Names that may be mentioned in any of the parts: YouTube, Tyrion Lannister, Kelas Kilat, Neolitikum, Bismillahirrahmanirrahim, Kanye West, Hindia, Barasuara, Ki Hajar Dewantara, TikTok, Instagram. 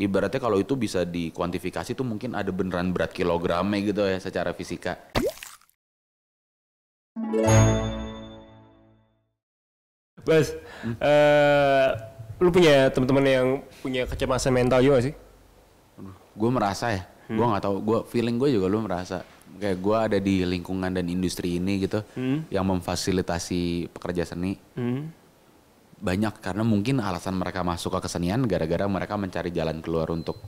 Ibaratnya kalau itu bisa dikuantifikasi tuh mungkin ada beneran berat kilogramnya gitu ya secara fisika. Bas, lu punya teman-teman yang punya kecemasan mental juga sih? Gue merasa ya, gue nggak tahu, gue feeling gue juga lu merasa kayak gue ada di lingkungan dan industri ini gitu, yang memfasilitasi pekerja seni. Banyak, karena mungkin alasan mereka masuk ke kesenian gara-gara mereka mencari jalan keluar untuk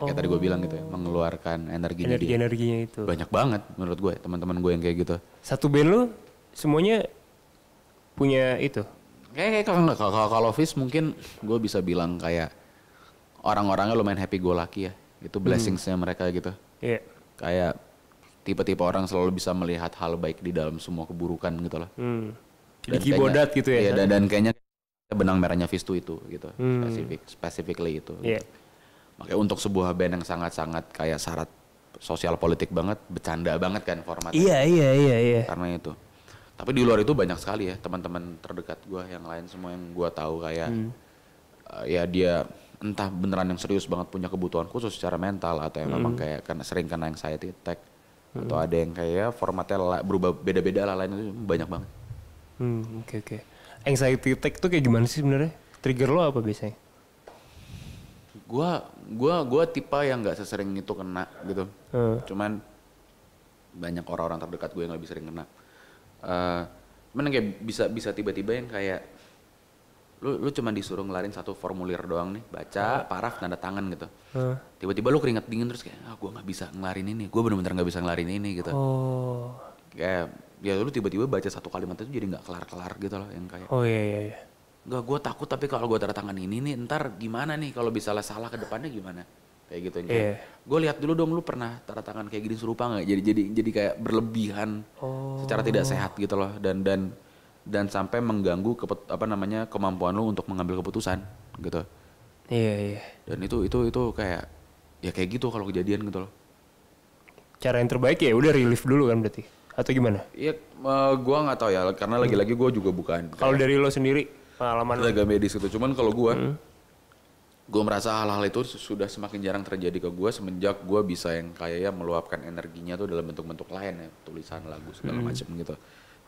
kayak tadi gue bilang gitu ya, mengeluarkan energinya, energinya itu. Banyak banget menurut gue teman-teman gue yang kayak gitu. Satu band lu semuanya punya itu? Kayak kalau Fis mungkin gue bisa bilang kayak orang-orangnya lumayan happy go lucky ya, itu blessingsnya mereka gitu. Iya. Yeah. Kayak tipe-tipe orang selalu bisa melihat hal baik di dalam semua keburukan gitu lah. Dikibodat gitu ya? Iya, dan kayaknya benang merahnya Vistu itu gitu, specifically itu. Yeah. Gitu. Makanya untuk sebuah band yang sangat-sangat kayak syarat sosial politik banget, bercanda banget kan formatnya. Iya. Karena itu. Tapi di luar itu banyak sekali ya teman-teman terdekat gue yang lain semua yang gue tahu kayak ya dia entah beneran yang serius banget punya kebutuhan khusus secara mental atau yang memang kayak karena sering kena anxiety attack atau ada yang kayak formatnya berubah beda-beda lah lain itu banyak banget. Oke. Anxiety attack tuh kayak gimana sih sebenarnya? Trigger lo apa biasanya? Gua tipe yang nggak sesering itu kena gitu. Cuman banyak orang-orang terdekat gue yang lebih sering kena. Cuman kayak bisa tiba-tiba yang kayak lu cuma disuruh ngelarin satu formulir doang nih, baca paraf tanda tangan gitu. Tiba-tiba lu keringat dingin terus kayak gue nggak bisa ngelarin ini, gue bener-bener nggak bisa ngelarin ini gitu. Kayak ya lu tiba-tiba baca satu kalimat itu jadi nggak kelar-kelar gitu loh yang kayak iya nggak, gue takut tapi kalau gue tanda tangan ini nih ntar gimana nih kalau bisa salah ke depannya gimana kayak gitu yang kayak gue lihat dulu dong lu pernah tanda tangan kayak gini serupa nggak, jadi kayak berlebihan secara tidak sehat gitu loh dan sampai mengganggu kemampuan lu untuk mengambil keputusan gitu. Iya. Dan itu kayak ya kayak gitu kalau kejadian gitu loh. Cara yang terbaik ya udah relief dulu kan berarti. Atau gimana? Iya, gue nggak tahu ya, karena lagi-lagi gue juga bukan. Kalau dari lo sendiri pengalaman? Agak medis gitu, cuman kalau gue merasa hal-hal itu sudah semakin jarang terjadi ke gue semenjak gue bisa yang kayak meluapkan energinya tuh dalam bentuk-bentuk lain ya, tulisan, lagu segala macam gitu.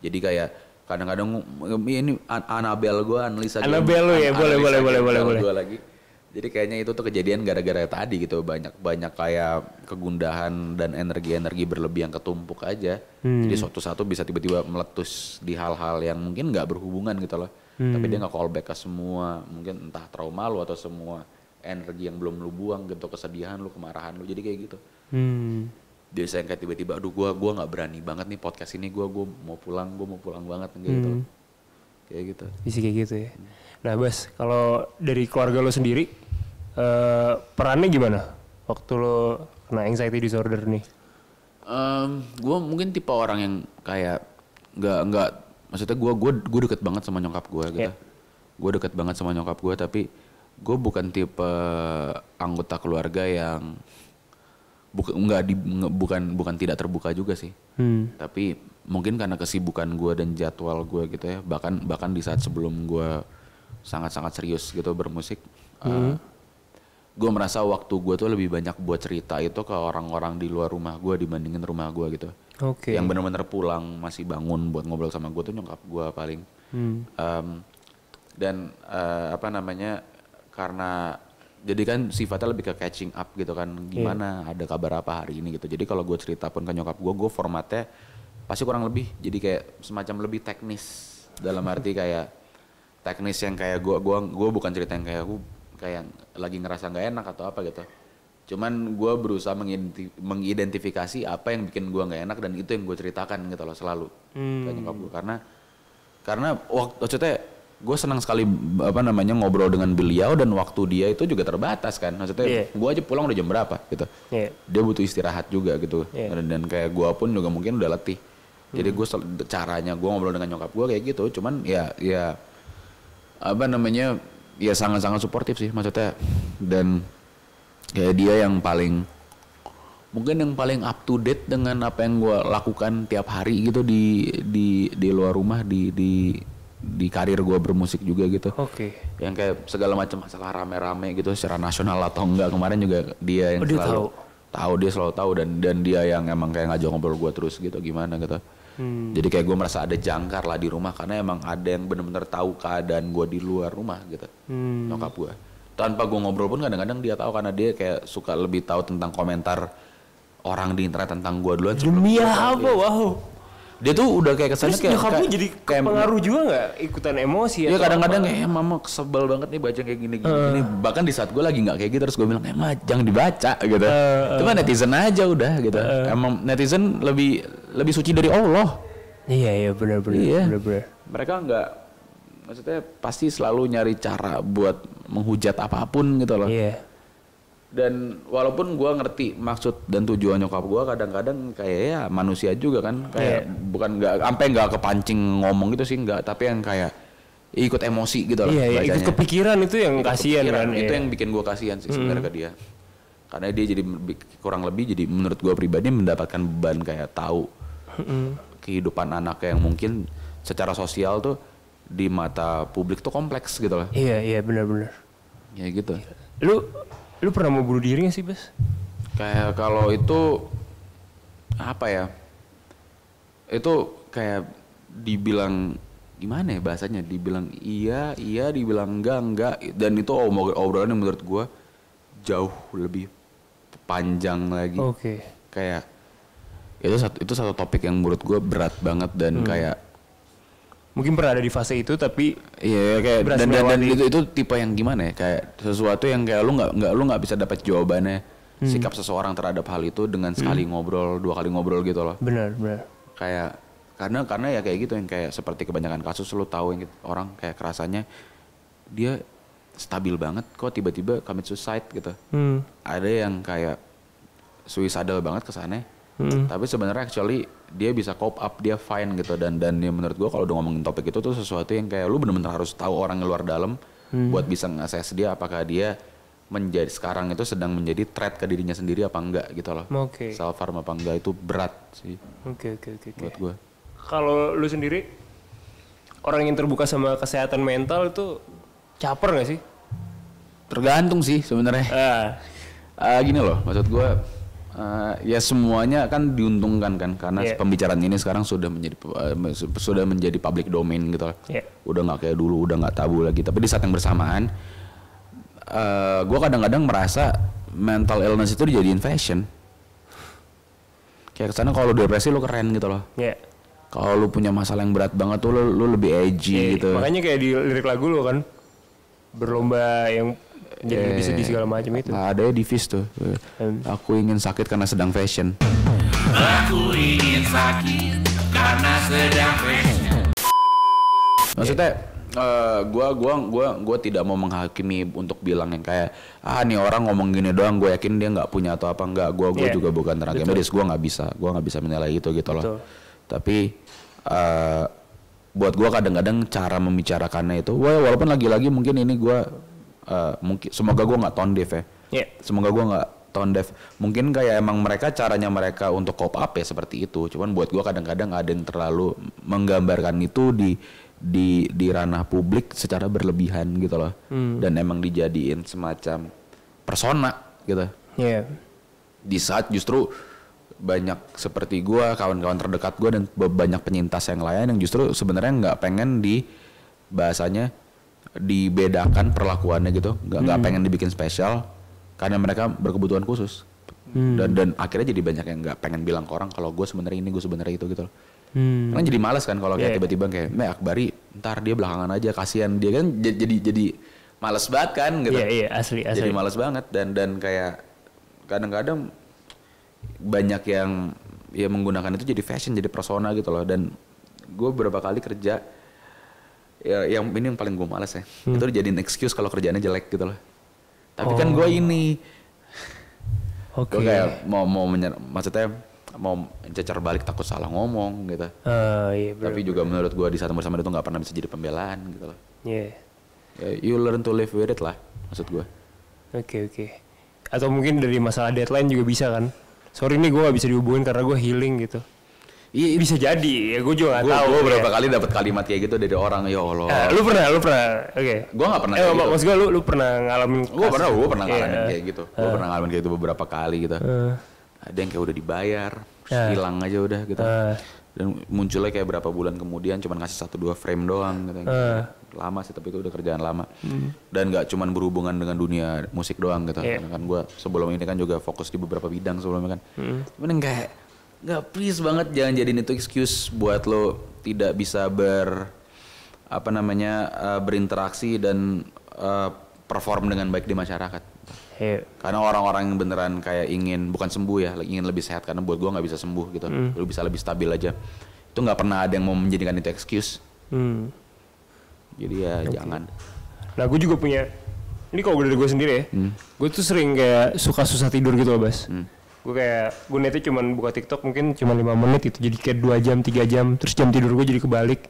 Jadi kayak kadang-kadang ini Anabel gue, analisa. Anabel lo ya, boleh. Gue lagi. Jadi kayaknya itu tuh kejadian gara-gara tadi gitu, banyak kayak kegundahan dan energi berlebih yang ketumpuk aja. Jadi satu-satu bisa tiba-tiba meletus di hal-hal yang mungkin nggak berhubungan gitu loh. Tapi dia nggak call back ke semua, mungkin entah trauma lu atau semua energi yang belum lu buang gitu, kesedihan lu, kemarahan lu, jadi kayak gitu. Dia saya kayak tiba-tiba, aduh gue nggak berani banget nih podcast ini, gue mau pulang banget gitu. Kayak gitu. Bisa kayak gitu ya. Nah Bas, kalau dari keluarga lo sendiri, perannya gimana waktu lo kena anxiety disorder nih? Gue mungkin tipe orang yang kayak nggak, maksudnya gue deket banget sama nyokap gue gitu. Yeah. Gue deket banget sama nyokap gue, tapi gue bukan tipe anggota keluarga yang bukan tidak terbuka juga sih. Tapi mungkin karena kesibukan gue dan jadwal gue gitu ya, bahkan di saat sebelum gue sangat-sangat serius gitu bermusik, gue merasa waktu gue tuh lebih banyak buat cerita itu ke orang-orang di luar rumah gue dibandingin rumah gue gitu. Okay. Yang benar-benar pulang masih bangun buat ngobrol sama gue tuh nyokap gue paling. Karena jadi kan sifatnya lebih ke catching up gitu kan, gimana ada kabar apa hari ini gitu. Jadi kalau gue cerita pun ke nyokap gue formatnya pasti kurang lebih jadi kayak semacam lebih teknis, dalam arti kayak teknis yang kayak gue bukan cerita yang kayak gue kayak lagi ngerasa nggak enak atau apa gitu. Cuman gue berusaha mengidentifikasi apa yang bikin gue nggak enak dan itu yang gue ceritakan gitu loh selalu ke nyokap gue, karena maksudnya gue senang sekali ngobrol dengan beliau dan waktu dia itu juga terbatas kan, maksudnya gue aja pulang udah jam berapa gitu. Dia butuh istirahat juga gitu. Dan kayak gue pun juga mungkin udah letih. Jadi gue caranya gue ngobrol dengan nyokap gue kayak gitu, cuman ya ya sangat-sangat suportif sih maksudnya, dan kayak dia yang paling up to date dengan apa yang gue lakukan tiap hari gitu di luar rumah di di karir gue bermusik juga gitu. Oke. Yang kayak segala macam masalah rame-rame gitu secara nasional atau enggak, kemarin juga dia yang dia selalu tahu dan dia yang emang kayak ngajak ngobrol gue terus gitu gimana gitu. Jadi kayak gue merasa ada jangkar lah di rumah karena emang ada yang bener-bener tahu keadaan gue di luar rumah gitu. Nyokap gue tanpa gue ngobrol pun kadang-kadang dia tahu karena dia kayak suka lebih tahu tentang komentar orang di internet tentang gue duluan. Demi apa? Ya. Wow. Dia tuh udah kayak kesannya kayak nyokap jadi pengaruh juga nggak ikutan emosi ya? Iya kadang-kadang kayak mama kesebel banget nih baca kayak gini. Bahkan di saat gue lagi nggak kayak gitu terus gue bilang mah jangan dibaca gitu. Cuma netizen aja udah gitu. Emang netizen lebih suci dari Allah. Iya benar-benar. Iya. Mereka nggak, maksudnya pasti selalu nyari cara buat menghujat apapun gitu loh. Iya. Dan walaupun gue ngerti maksud dan tujuan nyokap gue, kadang-kadang kayak ya manusia juga kan, kayak bukan nggak sampai nggak kepancing ngomong gitu sih nggak, tapi yang kayak ikut emosi gitu lah. Iya, ikut kepikiran itu yang kasihan kan. Itu yang bikin gue kasihan sih sebenarnya ke dia, karena dia jadi kurang lebih jadi menurut gue pribadi mendapatkan beban kayak tahu kehidupan anaknya yang mungkin secara sosial tuh di mata publik tuh kompleks gitu lah. Iya benar-benar. Ya gitu. Lu pernah mau bunuh diri gak sih, Bas? Kayak kalau itu apa ya? Itu kayak dibilang gimana ya bahasanya? Dibilang iya, dibilang enggak. Dan itu obrolan yang menurut gue jauh lebih panjang lagi. Oke. Kayak itu satu topik yang menurut gue berat banget dan kayak mungkin pernah ada di fase itu tapi iya kayak dan itu tipe yang gimana ya, kayak sesuatu yang kayak lu nggak bisa dapat jawabannya, sikap seseorang terhadap hal itu dengan sekali ngobrol, dua kali ngobrol gitu loh. Benar kayak karena ya kayak gitu yang kayak seperti kebanyakan kasus lu tahu yang gitu, orang kayak kerasanya dia stabil banget kok tiba-tiba commit suicide gitu. Ada yang kayak suicidal banget kesannya. Tapi sebenarnya actually dia bisa cope up, dia fine gitu. Dan ya menurut gue kalau udah ngomongin topik itu tuh sesuatu yang kayak lu benar-benar harus tahu orang luar dalam buat bisa nge-assess dia apakah dia menjadi sekarang itu sedang menjadi threat ke dirinya sendiri apa enggak gitu loh. Okay. Self harm apa enggak itu berat sih. Oke. Buat gue. Kalau lu sendiri orang yang terbuka sama kesehatan mental itu caper nggak sih? Tergantung sih sebenarnya. Gini loh maksud gue. Ya semuanya kan diuntungkan kan karena pembicaraan ini sekarang sudah menjadi public domain gitu. Udah nggak kayak dulu, udah nggak tabu lagi. Tapi di saat yang bersamaan, gue kadang-kadang merasa mental illness itu dijadiin fashion. Kayak kesana kalau depresi lo keren gitu loh. Kalau lo punya masalah yang berat banget tuh lo lebih edgy gitu. Makanya kayak di lirik lagu lo kan berlomba yang jadi lebih sedih segala macam itu. Nah, adanya divis tuh. Aku ingin sakit karena sedang fashion. Aku ingin sakit karena sedang fashion. Maksudnya, gue tidak mau menghakimi untuk bilang yang kayak nih orang ngomong gini doang. Gue yakin dia nggak punya atau apa nggak. Gue juga bukan tenaga medis. Gue nggak bisa menilai itu gitu loh. Betul. Tapi buat gue kadang-kadang cara membicarakannya itu, walaupun lagi-lagi mungkin ini gue mungkin semoga gue nggak tone deaf ya. Semoga gue nggak tone deaf. Mungkin kayak emang caranya mereka untuk cope up ya seperti itu. Cuman buat gue kadang-kadang ada yang terlalu menggambarkan itu di ranah publik secara berlebihan gitu loh. Dan emang dijadiin semacam persona gitu. Di saat justru banyak seperti gue, kawan-kawan terdekat gue dan banyak penyintas yang lain yang justru sebenarnya nggak pengen di bahasanya dibedakan perlakuannya gitu, nggak pengen dibikin spesial karena mereka berkebutuhan khusus. Dan akhirnya jadi banyak yang nggak pengen bilang ke orang kalau gue sebenarnya ini, gue sebenarnya itu gitu loh. Karena jadi malas kan kalau kayak tiba-tiba kayak Akbari ntar dia belakangan aja, kasihan dia kan, jadi malas banget kan gitu. Asli. Jadi malas banget dan kayak kadang-kadang banyak yang ya menggunakan itu jadi fashion, jadi persona gitu loh. Dan gue beberapa kali kerja ya, yang paling gue malas ya, itu dijadiin excuse kalau kerjaannya jelek gitu loh. Tapi kan gue ini gue kayak maksudnya mau cecer balik, takut salah ngomong gitu. Tapi juga menurut gue di saat bersama itu nggak pernah bisa jadi pembelaan gitu loh. You learn to live with it lah maksud gue. Oke. Atau mungkin dari masalah deadline juga bisa kan, sorry nih gue gak bisa dihubungin karena gue healing gitu. Iya, bisa jadi. Ya, gue juga gak tahu. Gue berapa kali dapat kalimat kayak gitu dari orang, ya Allah. Lu pernah. Oke. Okay. Gue gak pernah. Gitu. Maksud gue lu pernah ngalamin. Gue pernah ngalamin kayak gitu. Gue pernah ngalamin kayak gitu beberapa kali gitu. Ada yang kayak udah dibayar, hilang aja udah gitu. Dan munculnya kayak berapa bulan kemudian cuman ngasih 1-2 frame doang gitu. Lama sih, tapi itu udah kerjaan lama. Dan gak cuman berhubungan dengan dunia musik doang gitu. Karena kan gue sebelum ini kan juga fokus di beberapa bidang sebelumnya kan. Cuman kayak nggak, please banget jangan jadiin itu excuse buat lo tidak bisa berinteraksi dan perform dengan baik di masyarakat. Karena orang-orang yang beneran kayak ingin, bukan sembuh ya, ingin lebih sehat, karena buat gua nggak bisa sembuh gitu, lo bisa lebih stabil aja. Itu nggak pernah ada yang mau menjadikan itu excuse. Jadi ya jangan. Nah, gue juga punya, ini kalau dari gue sendiri ya, gue tuh sering kayak suka susah tidur gitu loh, Bas. Gue netnya cuman buka TikTok mungkin cuma 5 menit itu jadi kayak 2 jam, 3 jam, terus jam tidur gue jadi kebalik.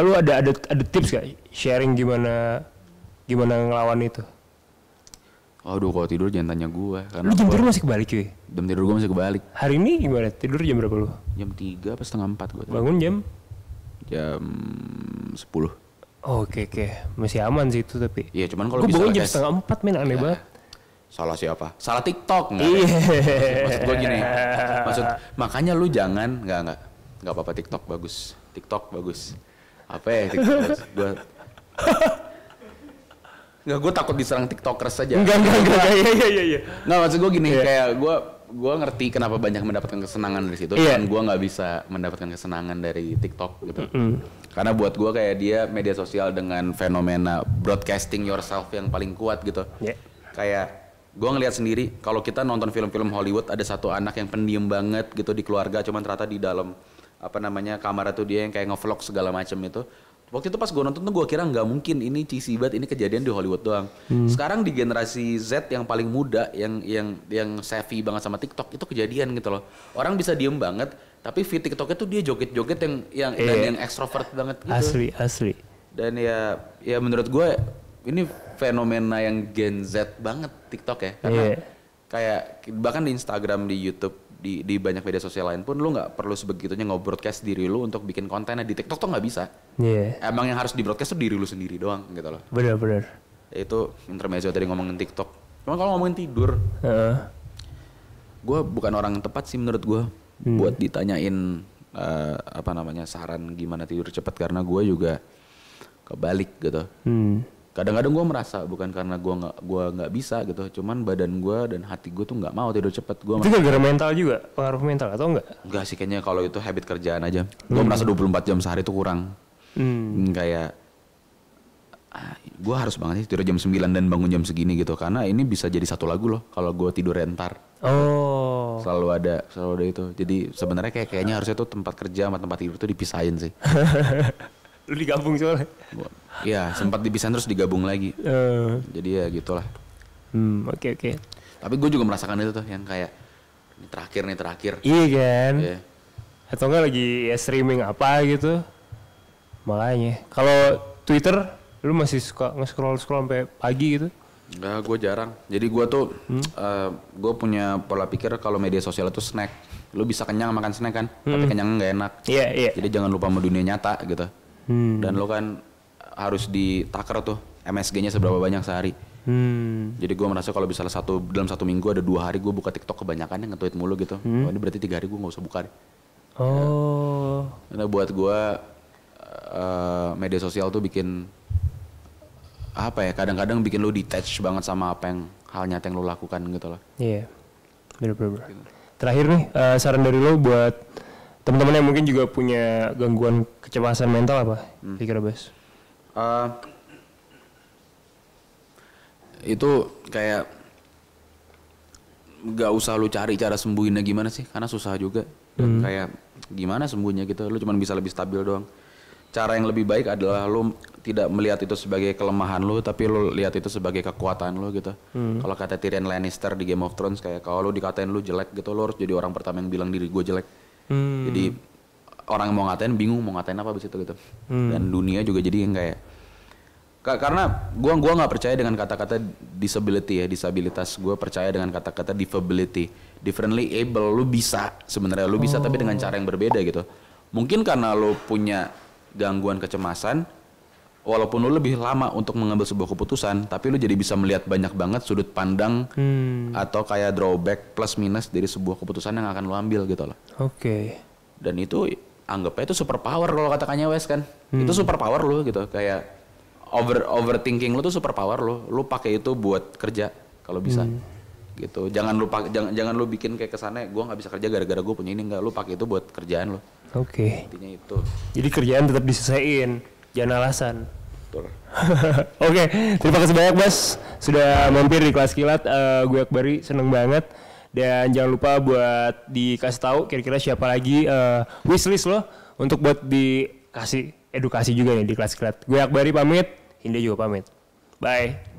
Lu ada tips gak sharing gimana ngelawan itu? Aduh, kalau tidur jangan tanya gue. Lu jam tidur masih kebalik cuy? Jam tidur gue masih kebalik. Hari ini gimana? Tidur jam berapa lu? Jam 3 apa setengah 4 gue. Bangun jam 10. Oke. Masih aman sih itu tapi. Iya, cuman kalau gue bangun jam setengah 4 men, aneh banget. Salah siapa? Salah TikTok nggak? Maksud gue gini, makanya lu jangan, nggak apa-apa, TikTok bagus. Apa ya TikTok bagus? Gue takut diserang TikTokers aja. Enggak. Iya. Nggak, maksud gue gini, kayak gue ngerti kenapa banyak mendapatkan kesenangan dari situ, dan gue nggak bisa mendapatkan kesenangan dari TikTok gitu. Karena buat gue kayak dia media sosial dengan fenomena broadcasting yourself yang paling kuat gitu. Kayak gue ngelihat sendiri, kalau kita nonton film-film Hollywood ada satu anak yang pendiam banget gitu di keluarga, cuman ternyata di dalam kamar itu dia yang kayak ngevlog segala macam itu. Waktu itu pas gue nonton tuh gue kira nggak mungkin, ini cheesy banget, ini kejadian di Hollywood doang. Sekarang di generasi Z yang paling muda, yang savvy banget sama TikTok, itu kejadian gitu loh. Orang bisa diem banget, tapi feed TikToknya tuh dia joget-joget yang ekstrovert banget gitu. Asli. Dan ya menurut gue ini fenomena yang Gen Z banget TikTok ya, karena kayak bahkan di Instagram, di YouTube, di banyak media sosial lain pun lu nggak perlu sebegitunya nge-broadcast diri lu untuk bikin kontennya. Di TikTok tuh nggak bisa. Emang yang harus di-broadcast tuh diri lu sendiri doang gitu loh. Bener. Itu intermezzo tadi ngomongin TikTok. Cuman kalau ngomongin tidur, gue bukan orang yang tepat sih menurut gue buat ditanyain saran gimana tidur cepat, karena gue juga kebalik gitu. Kadang-kadang gue merasa bukan karena gue nggak bisa gitu, cuman badan gue dan hati gue tuh nggak mau tidur cepat. Itu gara-gara mental juga, pengaruh mental atau enggak? Enggak sih, kayaknya kalau itu habit kerjaan aja. Gue merasa 24 jam sehari itu kurang. Kayak gue harus banget sih tidur jam 9 dan bangun jam segini gitu, karena ini bisa jadi satu lagu loh kalau gue tidur rentar. Selalu ada itu. Jadi sebenarnya kayaknya harusnya tuh tempat kerja sama tempat tidur tuh dipisahin sih. Lu digabung soalnya? Iya, sempat dipisahin terus digabung lagi. Jadi ya gitulah. Oke. Tapi gue juga merasakan itu tuh yang kayak terakhir. Iya kan? Yeah. Atau enggak lagi ya streaming apa gitu. Makanya kalau Twitter lu masih suka nge-scroll sampai pagi gitu? Enggak, gue jarang. Jadi gue tuh gue punya pola pikir kalau media sosial itu snack. Lu bisa kenyang makan snack kan, tapi kenyang enggak enak. Iya. Jadi jangan lupa sama dunia nyata gitu. Dan lo kan harus ditakar tuh MSG-nya seberapa banyak sehari. Jadi gue merasa kalau misalnya dalam satu minggu ada 2 hari gue buka TikTok kebanyakan, nge-tweet mulu gitu. Ini berarti 3 hari gue nggak usah buka deh. Karena buat gue media sosial tuh bikin kadang-kadang bikin lo detach banget sama apa yang hal nyata yang lo lakukan gitu loh. Iya. Bener. Terakhir nih saran dari lo buat teman-teman yang mungkin juga punya gangguan kecemasan mental apa? Kira-kira Bas? Itu kayak gak usah lu cari cara sembuhinnya gimana sih, karena susah juga. Kayak gimana sembuhnya gitu, lu cuma bisa lebih stabil doang. Cara yang lebih baik adalah lu tidak melihat itu sebagai kelemahan lu, tapi lu lihat itu sebagai kekuatan lu gitu. Kalau kata Tyrion Lannister di Game of Thrones, kayak kalau lu dikatain lu jelek gitu, lu harus jadi orang pertama yang bilang diri gue jelek. Jadi orang yang mau ngatain bingung mau ngatain apa abis itu gitu. Dan dunia juga jadi yang kayak Karena gua nggak percaya dengan kata-kata disability ya, disabilitas. Gua percaya dengan kata-kata disability, differently able. Lu bisa sebenarnya, lu bisa tapi dengan cara yang berbeda gitu. Mungkin karena lu punya gangguan kecemasan, walaupun lu lebih lama untuk mengambil sebuah keputusan, tapi lu jadi bisa melihat banyak banget sudut pandang atau kayak drawback plus minus dari sebuah keputusan yang akan lu ambil gitu loh. Oke. Dan itu anggapnya itu super power kalau kata Kanye West kan. Itu super power lu gitu, kayak overthinking lu tuh super power lu. Lu pakai itu buat kerja kalau bisa. Gitu. Jangan lu bikin kayak kesannya gua nggak bisa kerja gara-gara gua punya ini. Enggak, lu pakai itu buat kerjaan lu. Oke. Intinya itu. Jadi kerjaan tetap diselesain, jangan alasan. Betul. Oke, terima kasih banyak Mas sudah mampir di Kelas Kilat. Gue Akbari seneng banget. Dan jangan lupa buat dikasih tahu kira-kira siapa lagi wishlist lo untuk buat dikasih edukasi juga nih di Kelas Kilat. Gue Akbari pamit, Hindia juga pamit. Bye.